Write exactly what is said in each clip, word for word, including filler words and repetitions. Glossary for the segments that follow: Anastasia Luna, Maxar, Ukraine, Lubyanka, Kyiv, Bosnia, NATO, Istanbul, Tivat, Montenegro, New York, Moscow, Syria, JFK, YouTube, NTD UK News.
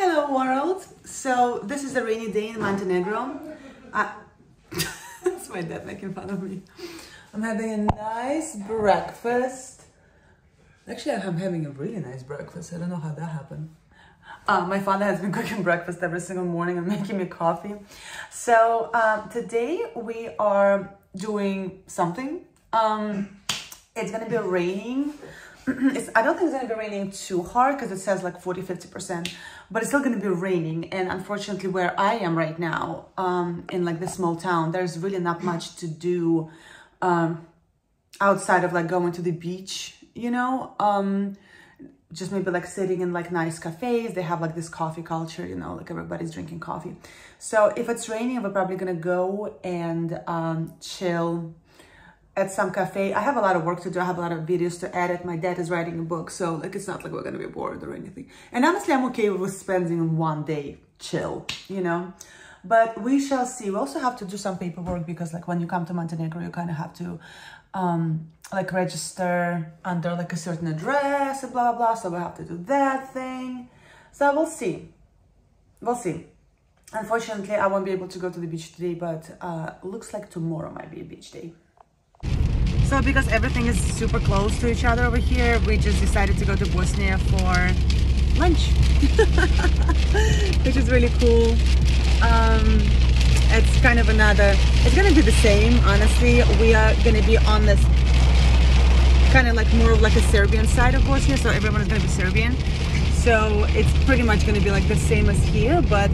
Hello world! So this is a rainy day in Montenegro. I... That's my dad making fun of me. I'm having a nice breakfast. Actually, I'm having a really nice breakfast. I don't know how that happened. Uh, my father has been cooking breakfast every single morning and making me coffee. So uh, today we are doing something. Um, it's gonna be raining. It's, I don't think it's gonna be raining too hard because it says like forty, fifty percent, but it's still gonna be raining. And unfortunately, where I am right now, um, in like this small town, there's really not much to do um, outside of like going to the beach, you know, um, just maybe like sitting in like nice cafes. They have like this coffee culture, you know, like everybody's drinking coffee. So if it's raining, we're probably gonna go and um, chill at some cafe. I have a lot of work to do. I have a lot of videos to edit. My dad is writing a book. So like, it's not like we're gonna be bored or anything. And honestly, I'm okay with spending one day chill, you know, but we shall see. We also have to do some paperwork because like when you come to Montenegro, you kind of have to um, like register under like a certain address and blah, blah, blah. So we have to do that thing. So we'll see, we'll see. Unfortunately, I won't be able to go to the beach today, but uh, looks like tomorrow might be a beach day. So because everything is super close to each other over here, we just decided to go to Bosnia for lunch, which is really cool. Um, it's kind of another, it's gonna be the same, honestly. We are gonna be on this kind of like more of like a Serbian side of Bosnia, so everyone is gonna be Serbian. So it's pretty much gonna be like the same as here, but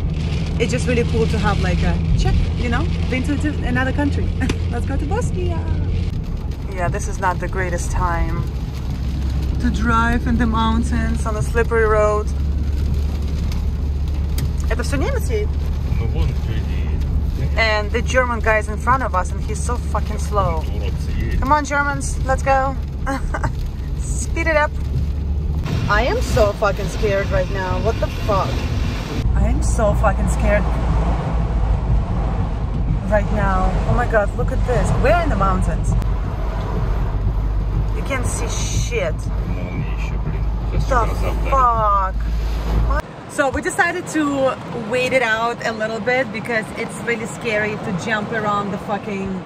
it's just really cool to have like a check, you know, been to another country. Let's go to Bosnia. Yeah, this is not the greatest time to drive in the mountains on a slippery road. And the German guy's in front of us and he's so fucking slow. Come on, Germans, let's go. Speed it up. I am so fucking scared right now. What the fuck? I am so fucking scared right now. Oh my God, look at this. We're in the mountains. You can't see shit. What the fuck? So we decided to wait it out a little bit because it's really scary to jump around the fucking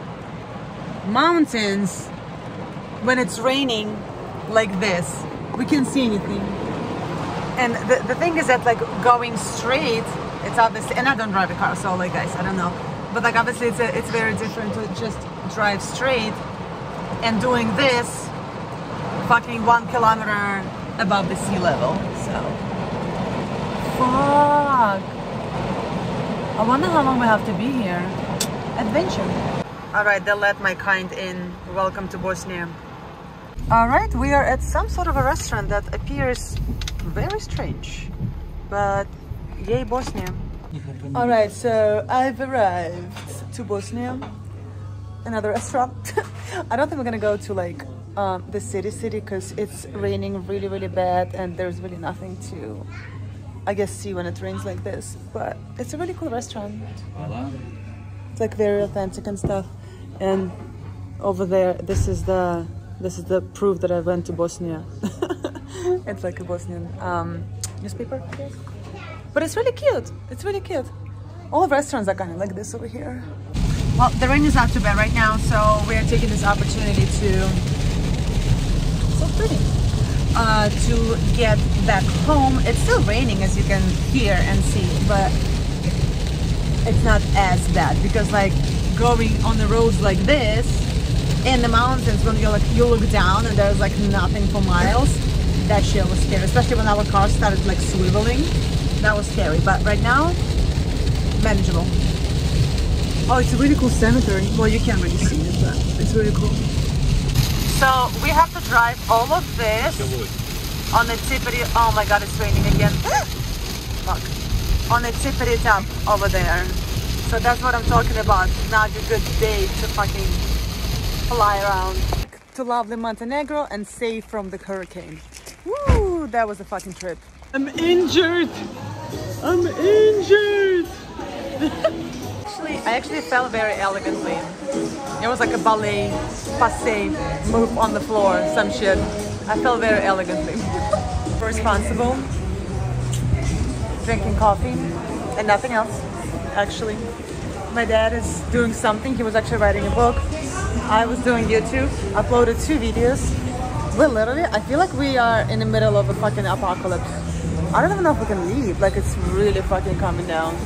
mountains when it's raining like this. We can't see anything. And the, the thing is that like going straight, it's obviously, and I don't drive a car, so like guys, I don't know. But like obviously it's, a, it's very different to just drive straight and doing this fucking one kilometer above the sea level, so. Fuck. I wonder how long we have to be here. Adventure. All right, they let my kind in. Welcome to Bosnia. All right, we are at some sort of a restaurant that appears very strange, but yay, Bosnia. All right, so I've arrived to Bosnia, another restaurant. I don't think we're gonna go to like Um, the city city because it's raining really really bad and there's really nothing to, I guess, see when it rains like this, but it's a really cool restaurant. It's like very authentic and stuff. And over there, this is the this is the proof that I went to Bosnia. It's like a Bosnian um, newspaper, but it's really cute. It's really cute. All restaurants are kind of like this over here. Well, the rain is not too bad right now, so we are taking this opportunity to Uh, to get back home. It's still raining, as you can hear and see, but it's not as bad because like going on the roads like this in the mountains when you like you look down and there's like nothing for miles, that shit was scary. Especially when our car started like swiveling, that was scary. But right now, manageable. Oh, it's a really cool cemetery. Well, you can't really see it, but it's really cool. So we have to drive all of this on the tippity, oh my God, it's raining again. Fuck. On the tippity top over there. So that's what I'm talking about. Not a good day to fucking fly around. To lovely Montenegro and safe from the hurricane. Woo, that was a fucking trip. I'm injured. I'm injured. Actually, I actually fell very elegantly. It was like a ballet, passe, move on the floor, some shit. I felt very elegantly. Responsible. drinking coffee and nothing else, actually. My dad is doing something. He was actually writing a book. I was doing YouTube, uploaded two videos. We're literally, I feel like we are in the middle of a fucking apocalypse. I don't even know if we can leave. Like, it's really fucking coming down.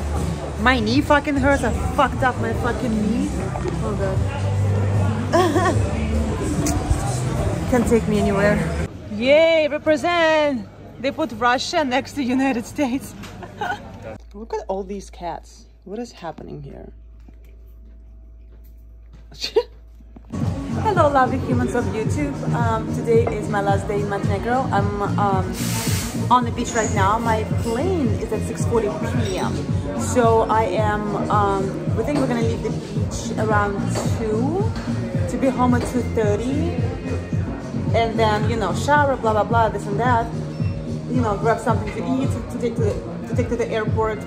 My knee fucking hurts. I fucked up my fucking knee. Oh god. Can't take me anywhere. Yay, represent! They put Russia next to United States. Look at all these cats. What is happening here? Hello, lovely humans of YouTube. Um, today is my last day in Montenegro. I'm um, on the beach right now. My plane is at six forty p m So I am, um, we think we're gonna leave the beach around two to be home at two thirty. And then, you know, shower, blah, blah, blah, this and that. You know, grab something to eat, to take to the, to take to the airport.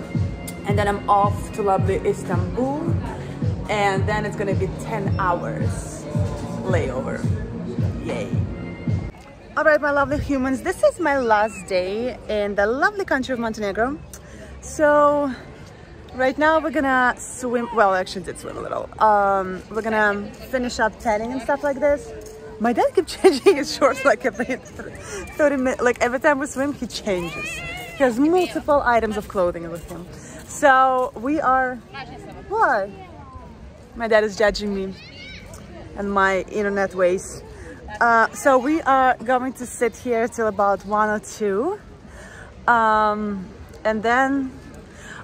And then I'm off to lovely Istanbul. And then it's gonna be ten hours layover. Yay. All right, my lovely humans, this is my last day in the lovely country of Montenegro. So right now we're gonna swim. Well, I actually did swim a little. Um, we're gonna finish up tanning and stuff like this. My dad kept changing his shorts like every thirty minutes. Like every time we swim, he changes. He has multiple items of clothing with him. So we are, what? My dad is judging me and my internet ways. Uh, so we are going to sit here till about one or two. Um, and then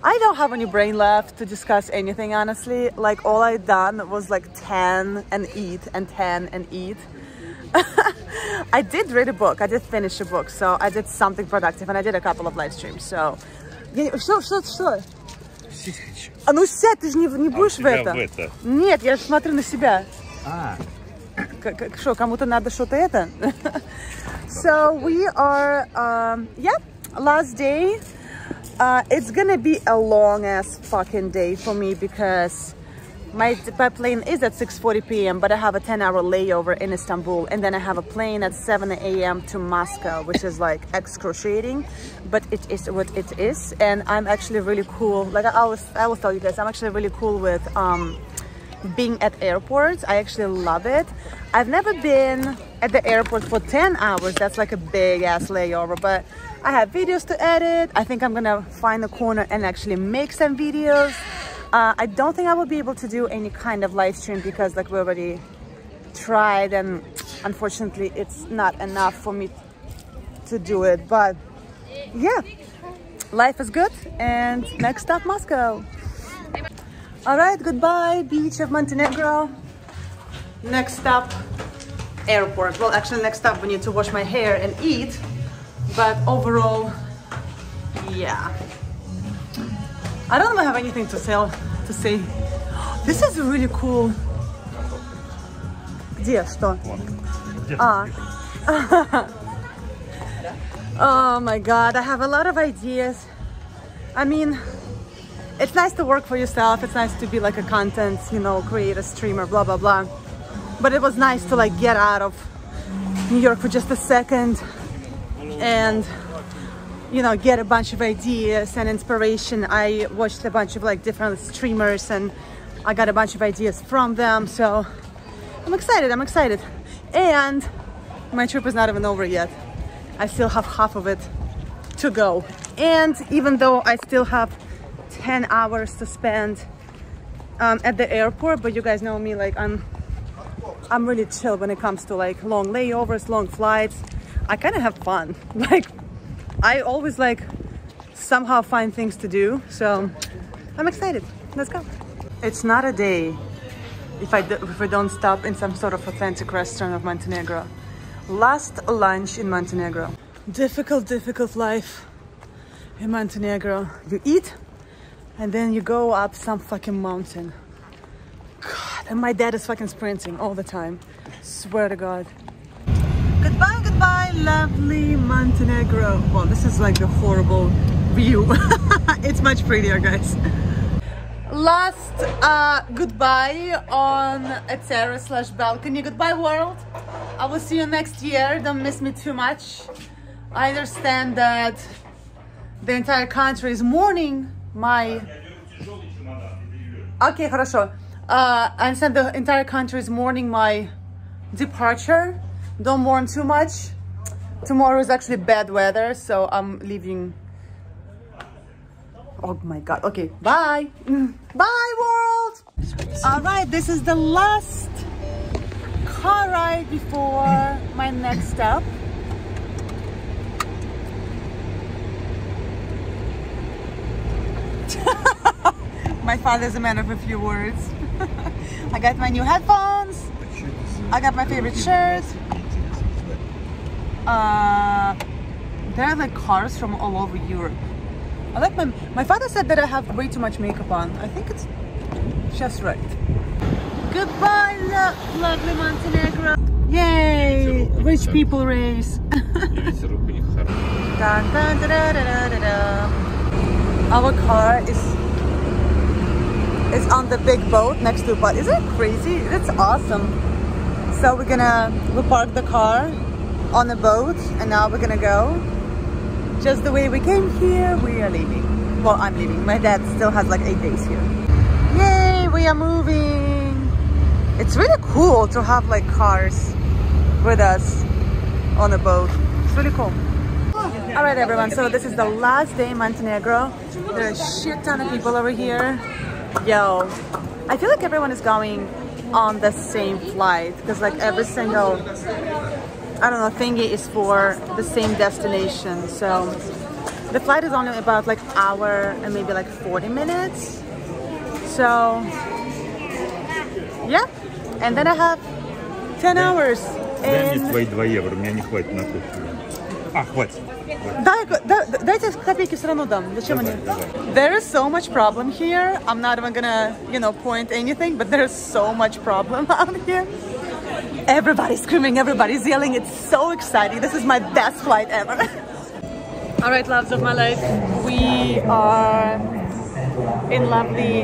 I don't have any brain left to discuss anything, honestly. Like all I done was like tan and eat and tan and eat. I did read a book. I did finish a book. So I did something productive and I did a couple of live streams. So, что, что, что? А ну сядь, ты же не, не будешь а в, это? в это? Нет, я смотрю на себя. Ah. Что, кому-то надо что-то это? So we are, um, yeah, last day. Uh, it's gonna be a long ass fucking day for me because My, my plane is at six forty p m but I have a ten hour layover in Istanbul, and then I have a plane at seven a m to Moscow, which is like excruciating, but it is what it is. And I'm actually really cool. Like I always, I always tell you guys, I'm actually really cool with um, being at airports. I actually love it. I've never been at the airport for ten hours. That's like a big ass layover, but I have videos to edit. I think I'm gonna find a corner and actually make some videos. Uh, I don't think I will be able to do any kind of live stream because like we already tried and unfortunately it's not enough for me to do it. But yeah, life is good. And next up, Moscow. All right, goodbye, beach of Montenegro. Next stop, airport. Well, actually next stop, we need to wash my hair and eat. But overall, yeah. I don't have anything to sell, to say. This is really cool. Где что? Ah. Oh my god, I have a lot of ideas. I mean, it's nice to work for yourself. It's nice to be like a content, you know, creator, streamer, blah, blah, blah. But it was nice to like get out of New York for just a second and you know, get a bunch of ideas and inspiration. I watched a bunch of like different streamers and I got a bunch of ideas from them. So I'm excited, I'm excited. And my trip is not even over yet. I still have half of it to go. And even though I still have ten hours to spend um, at the airport, but you guys know me, like I'm, I'm really chill when it comes to like long layovers, long flights. I kind of have fun. Like, I always like somehow find things to do, so I'm excited. Let's go. It's not a day if I, do, if I don't stop in some sort of authentic restaurant of Montenegro. Last lunch in Montenegro. Difficult, difficult life in Montenegro. You eat and then you go up some fucking mountain. God, and my dad is fucking sprinting all the time. Swear to God. Goodbye, goodbye, lovely Montenegro. Well, this is like a horrible view. It's much prettier, guys. Last uh, goodbye on a terrace slash balcony. Goodbye, world. I will see you next year. Don't miss me too much. I understand that The entire country is mourning my... Okay, хорошо. Uh, I understand the entire country is mourning my departure. Don't mourn too much. Tomorrow is actually bad weather, so I'm leaving. Oh my God. Okay, bye. Bye, world. All right, this is the last car ride before my next stop. My father's a man of a few words. I got my new headphones. I got my favorite shirt. Uh, there are like cars from all over Europe. I like my... My father said that I have way too much makeup on. I think it's just right. Goodbye, lo lovely Montenegro. Yay! Rich people race. Our car is... It's on the big boat next to, but isn't it crazy? It's awesome. So we're gonna, we parked the car on the boat and now we're gonna go. Just the way we came here, we are leaving. Well, I'm leaving. My dad still has like eight days here. Yay, we are moving. It's really cool to have like cars with us on a boat. It's really cool. All right, everyone. So this is the last day in Montenegro. There's a shit ton of people over here. Yo, I feel like everyone is going on the same flight because like every single, I don't know, thingy is for the same destination. So the flight is only about like an hour and maybe like forty minutes. So yeah, and then I have ten hours. And... There is so much problem here. I'm not even gonna, you know, point anything, but there is so much problem out here. Everybody's screaming, everybody's yelling. It's so exciting. This is my best flight ever. All right, loves of my life. We are in lovely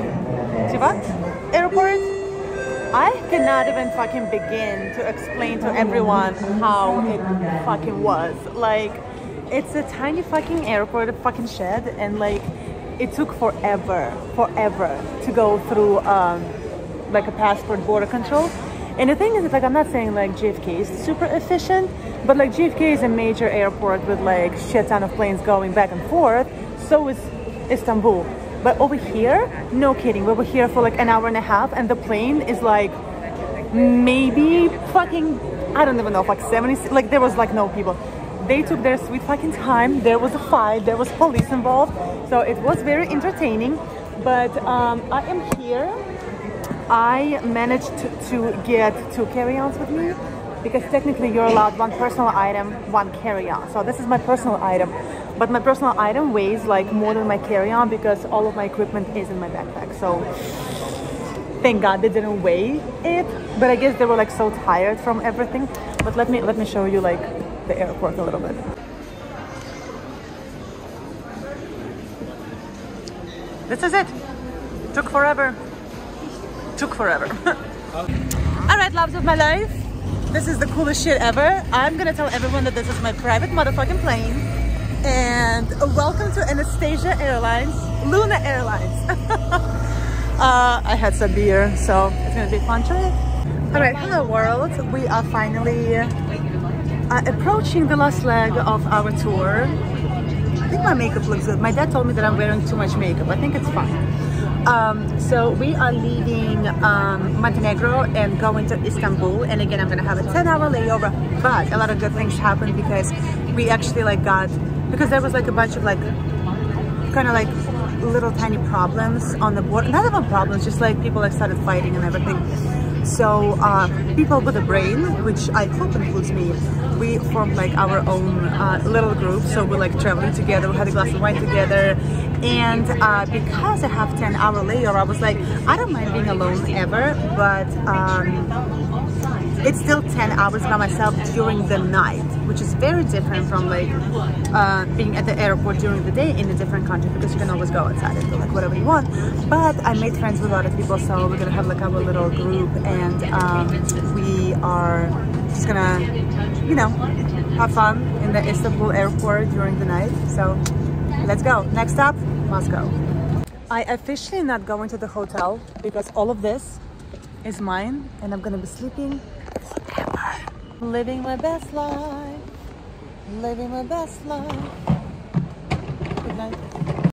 Tivat airport. I cannot even fucking begin to explain to everyone how it fucking was. Like, it's a tiny fucking airport, a fucking shed, and like it took forever, forever to go through um, like a passport border control. And the thing is, like, I'm not saying like J F K is super efficient, but like J F K is a major airport with like shit ton of planes going back and forth. So is Istanbul. But over here, no kidding, we were here for like an hour and a half and the plane is like maybe fucking, I don't even know, like seventy, like there was like no people. They took their sweet fucking time. There was a fight, there was police involved. So it was very entertaining, but um, I am here. I managed to, to get two carry-ons with me because technically you're allowed one personal item, one carry-on. So this is my personal item. But my personal item weighs like more than my carry-on because all of my equipment is in my backpack. So thank God they didn't weigh it. But I guess they were like so tired from everything. But let me let me show you like the airport a little bit. This is it. Took forever. Took forever. All right, loves of my life. This is the coolest shit ever. I'm gonna tell everyone that this is my private motherfucking plane. And welcome to Anastasia Airlines, Luna Airlines. uh, I had some beer, so it's gonna be a fun trip. All right, hello world. We are finally uh, approaching the last leg of our tour. I think my makeup looks good. My dad told me that I'm wearing too much makeup. I think it's fine. Um, so we are leaving um, Montenegro and going to Istanbul. And again, I'm gonna have a ten hour layover, but a lot of good things happened because we actually like got because there was like a bunch of like kind of like little tiny problems on the board. Not even problems, just like people like started fighting and everything. So uh, people with a brain, which I hope includes me, we formed like our own uh, little group. So we're like traveling together, we had a glass of wine together. And uh, because I have ten hour layover, I was like, I don't mind being alone ever, but um, it's still ten hours by myself during the night, which is very different from like uh, being at the airport during the day in a different country because you can always go outside and do like whatever you want. But I made friends with a lot of people, so we're gonna have like our little group and um, we are just gonna, you know, have fun in the Istanbul airport during the night. So Let's go. Next stop, Moscow. I officially not going to the hotel because all of this is mine and I'm gonna be sleeping forever. Living my best life. Living my best life. Good night.